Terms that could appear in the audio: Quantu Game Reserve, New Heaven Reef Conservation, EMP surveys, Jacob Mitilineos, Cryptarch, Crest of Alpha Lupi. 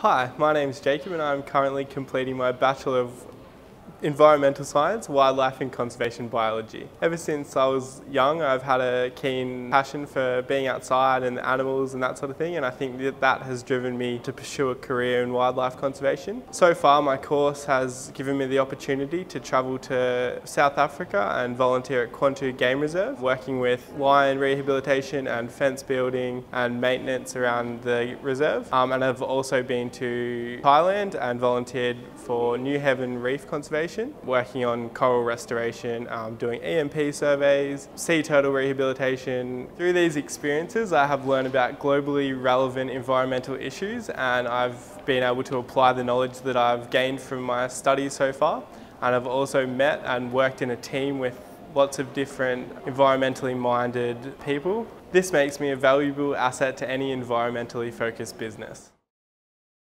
Hi, my name is Jacob and I'm currently completing my Bachelor of Environmental Science, Wildlife and Conservation Biology. Ever since I was young, I've had a keen passion for being outside and animals and that sort of thing, and I think that has driven me to pursue a career in wildlife conservation. So far, my course has given me the opportunity to travel to South Africa and volunteer at Quantu Game Reserve, working with lion rehabilitation and fence building and maintenance around the reserve. And I've also been to Thailand and volunteered for New Heaven Reef Conservation, working on coral restoration, doing EMP surveys, sea turtle rehabilitation. Through these experiences, I have learned about globally relevant environmental issues, and I've been able to apply the knowledge that I've gained from my studies so far. And I've also met and worked in a team with lots of different environmentally minded people. This makes me a valuable asset to any environmentally focused business.